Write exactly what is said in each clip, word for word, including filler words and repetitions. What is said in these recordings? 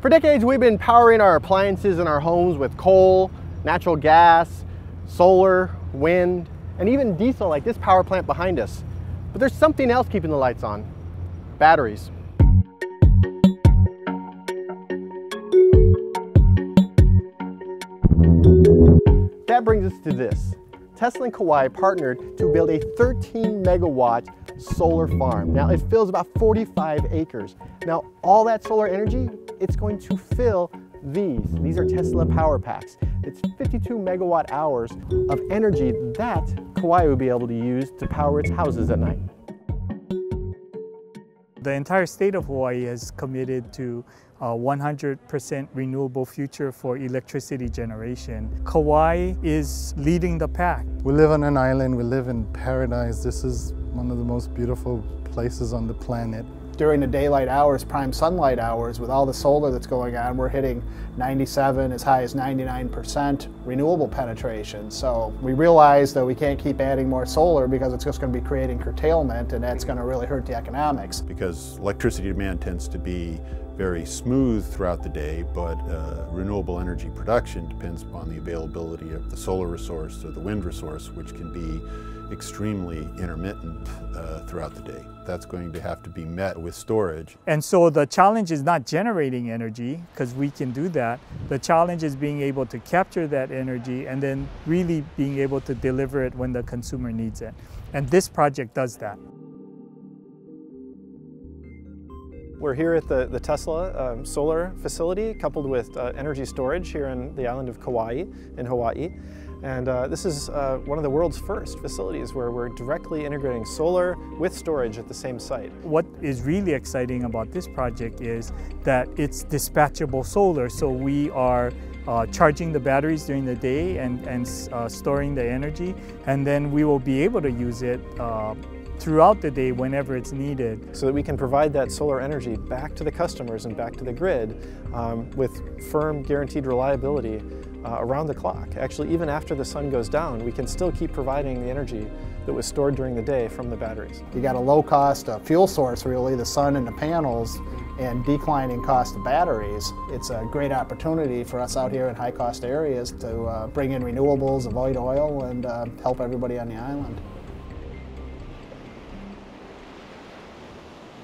For decades, we've been powering our appliances in our homes with coal, natural gas, solar, wind, and even diesel like this power plant behind us. But there's something else keeping the lights on: batteries. That brings us to this. Tesla and Kauai partnered to build a thirteen megawatt solar farm. Now it fills about forty-five acres. Now all that solar energy, it's going to fill these. These are Tesla power packs. It's fifty-two megawatt hours of energy that Kauai will be able to use to power its houses at night. The entire state of Hawaii has committed to a one hundred percent renewable future for electricity generation. Kauai is leading the pack. We live on an island, we live in paradise. This is one of the most beautiful places on the planet. During the daylight hours, prime sunlight hours, with all the solar that's going on, we're hitting ninety-seven, as high as ninety-nine percent renewable penetration. So we realize that we can't keep adding more solar because it's just going to be creating curtailment, and that's going to really hurt the economics. Because electricity demand tends to be very smooth throughout the day, but uh, renewable energy production depends upon the availability of the solar resource or the wind resource, which can be extremely intermittent uh, throughout the day. That's going to have to be met with storage. And so the challenge is not generating energy, because we can do that. The challenge is being able to capture that energy and then really being able to deliver it when the consumer needs it. And this project does that. We're here at the, the Tesla um, solar facility, coupled with uh, energy storage here in the island of Kauai in Hawaii. And uh, this is uh, one of the world's first facilities where we're directly integrating solar with storage at the same site. What is really exciting about this project is that it's dispatchable solar, so we are uh, charging the batteries during the day and, and uh, storing the energy, and then we will be able to use it uh, throughout the day whenever it's needed. So that we can provide that solar energy back to the customers and back to the grid um, with firm, guaranteed reliability Uh, around the clock. Actually, even after the sun goes down, we can still keep providing the energy that was stored during the day from the batteries. You got a low cost uh, fuel source, really, the sun and the panels, and declining cost of batteries. It's a great opportunity for us out here in high cost areas to uh, bring in renewables, avoid oil, and uh, help everybody on the island.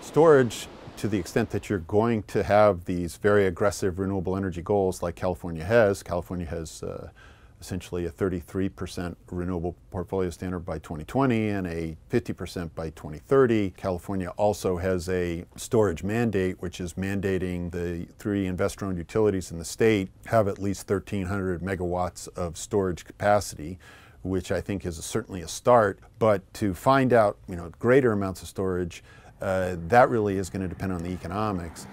Storage, to the extent that you're going to have these very aggressive renewable energy goals like California has. California has uh, essentially a thirty-three percent renewable portfolio standard by twenty twenty and a fifty percent by twenty thirty. California also has a storage mandate, which is mandating the three investor-owned utilities in the state have at least thirteen hundred megawatts of storage capacity, which I think is a, certainly a start. But to find out, you know, greater amounts of storage, Uh, that really is going to depend on the economics.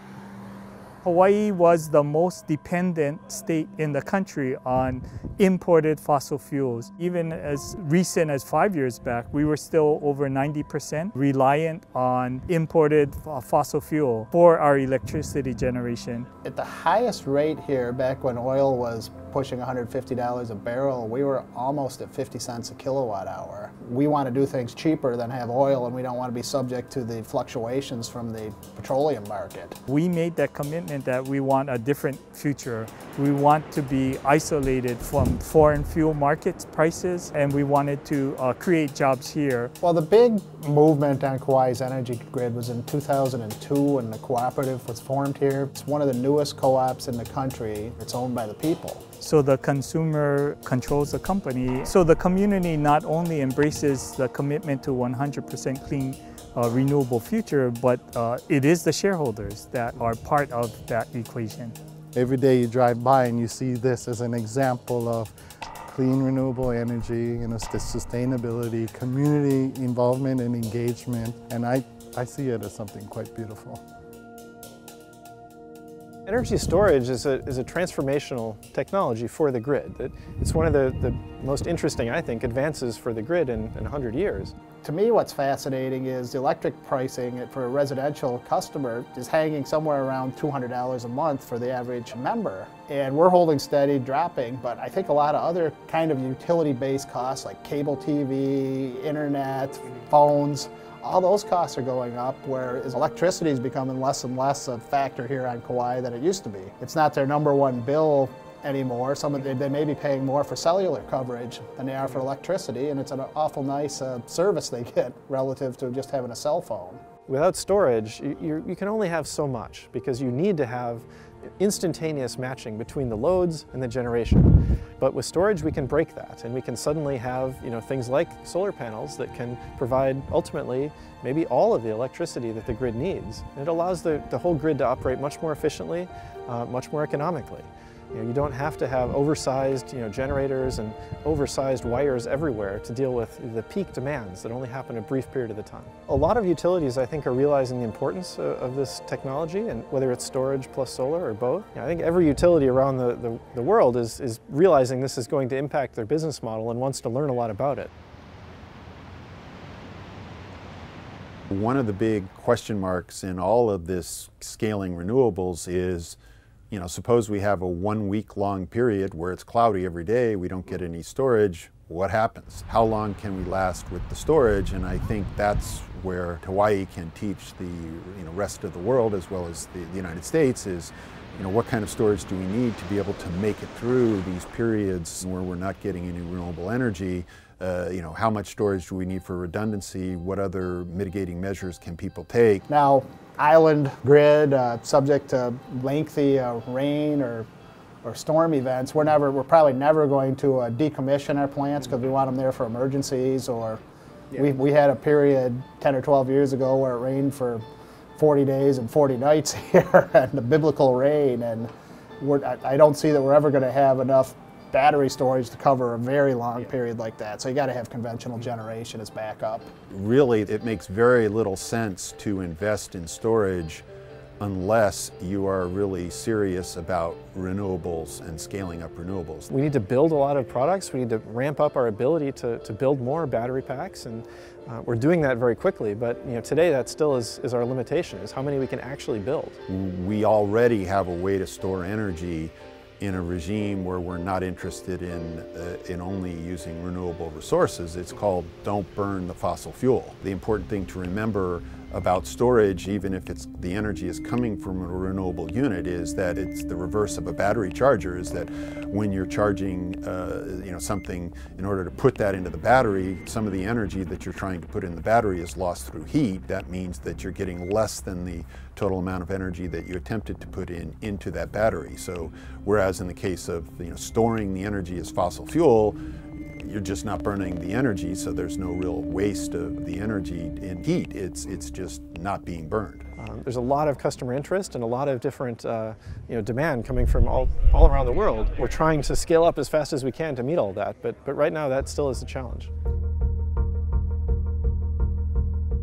Hawaii was the most dependent state in the country on imported fossil fuels. Even as recent as five years back, we were still over ninety percent reliant on imported fossil fuel for our electricity generation. At the highest rate here, back when oil was pushing one hundred fifty dollars a barrel, we were almost at fifty cents a kilowatt hour. We want to do things cheaper than have oil, and we don't want to be subject to the fluctuations from the petroleum market. We made that commitment that we want a different future. We want to be isolated from foreign fuel market prices, and we wanted to uh, create jobs here. Well, the big movement on Kauai's energy grid was in two thousand two, and the cooperative was formed here. It's one of the newest co-ops in the country. It's owned by the people. So the consumer controls the company. So the community not only embraces the commitment to one hundred percent clean uh, renewable future, but uh, it is the shareholders that are part of that equation. Every day you drive by and you see this as an example of clean renewable energy, you know, sustainability, community involvement and engagement. And I, I see it as something quite beautiful. Energy storage is a, is a transformational technology for the grid. It, it's one of the, the most interesting, I think, advances for the grid in, in one hundred years. To me, what's fascinating is the electric pricing for a residential customer is hanging somewhere around two hundred dollars a month for the average member. And we're holding steady, dropping, but I think a lot of other kind of utility-based costs like cable T V, internet, phones, All those costs are going up, whereas electricity is becoming less and less a factor here on Kauai than it used to be. It's not their number one bill anymore. Some of they, they may be paying more for cellular coverage than they are for electricity, and it's an awful nice uh, service they get relative to just having a cell phone. Without storage, you, you can only have so much because you need to have instantaneous matching between the loads and the generation. But with storage, we can break that, and we can suddenly have, you know, things like solar panels that can provide ultimately maybe all of the electricity that the grid needs. And it allows the, the whole grid to operate much more efficiently, uh, much more economically. You know, you don't have to have oversized, you know, generators and oversized wires everywhere to deal with the peak demands that only happen a brief period of the time. A lot of utilities, I think, are realizing the importance of, of this technology, and whether it's storage plus solar or both. You know, I think every utility around the, the, the world is, is realizing this is going to impact their business model and wants to learn a lot about it. One of the big question marks in all of this scaling renewables is, you know, suppose we have a one week long period where it's cloudy every day, we don't get any storage, what happens? How long can we last with the storage? And I think that's where Hawaii can teach the you know, rest of the world, as well as the, the United States, is you know, what kind of storage do we need to be able to make it through these periods where we're not getting any renewable energy? Uh, you know, how much storage do we need for redundancy? What other mitigating measures can people take? Now, island grid, uh, subject to lengthy uh, rain or, or storm events, we're, never, we're probably never going to uh, decommission our plants because we want them there for emergencies. Or yeah. we, we had a period ten or twelve years ago where it rained for forty days and forty nights here, and the biblical rain, and we're, I, I don't see that we're ever going to have enough battery storage to cover a very long period like that. So you got to have conventional generation as backup. Really, it makes very little sense to invest in storage unless you are really serious about renewables and scaling up renewables. We need to build a lot of products. We need to ramp up our ability to, to build more battery packs, and uh, we're doing that very quickly. But you know, today that still is, is our limitation, is how many we can actually build. We already have a way to store energy in a regime where we're not interested in, uh, in only using renewable resources. It's called don't burn the fossil fuel. The important thing to remember about storage, even if it's the energy is coming from a renewable unit, is that it's the reverse of a battery charger, is that when you're charging uh, you know, something, in order to put that into the battery, some of the energy that you're trying to put in the battery is lost through heat. That means that you're getting less than the total amount of energy that you attempted to put in into that battery. So whereas in the case of you know, storing the energy as fossil fuel, you're just not burning the energy, so there's no real waste of the energy in heat. It's, it's just not being burned. Um, there's a lot of customer interest and a lot of different uh, you know, demand coming from all, all around the world. We're trying to scale up as fast as we can to meet all that, but, but right now that still is a challenge.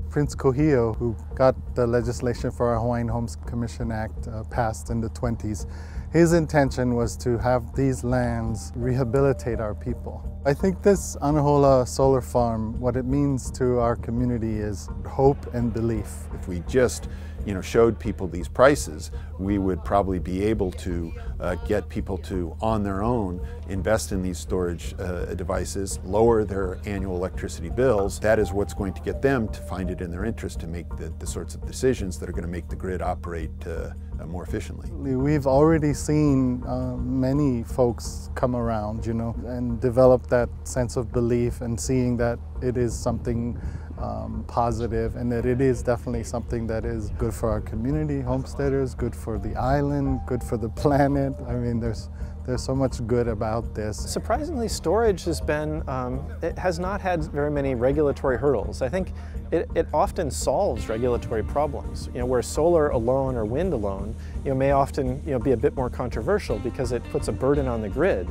Prince Kuhio, who got the legislation for our Hawaiian Homes Commission Act uh, passed in the twenties, his intention was to have these lands rehabilitate our people. I think this Anahola solar farm, what it means to our community is hope and belief. If we just you know, showed people these prices, we would probably be able to uh, get people to, on their own, invest in these storage uh, devices, lower their annual electricity bills. That is what's going to get them to find it in their interest to make the, the sorts of decisions that are going to make the grid operate uh, more efficiently. We've already seen uh, many folks come around, you know, and develop that sense of belief, and seeing that it is something Um, positive, and that it is definitely something that is good for our community, homesteaders, good for the island, good for the planet. I mean, there's there's so much good about this. Surprisingly, storage has been, um, it has not had very many regulatory hurdles. I think it, it often solves regulatory problems, you know, where solar alone or wind alone, you know, may often, you know, be a bit more controversial because it puts a burden on the grid.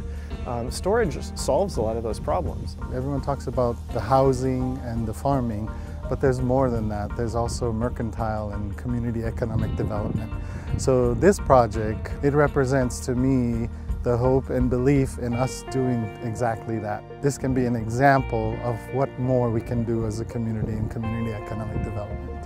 Um, storage solves a lot of those problems. Everyone talks about the housing and the farming, but there's more than that. There's also mercantile and community economic development. So this project, it represents to me the hope and belief in us doing exactly that. This can be an example of what more we can do as a community in community economic development.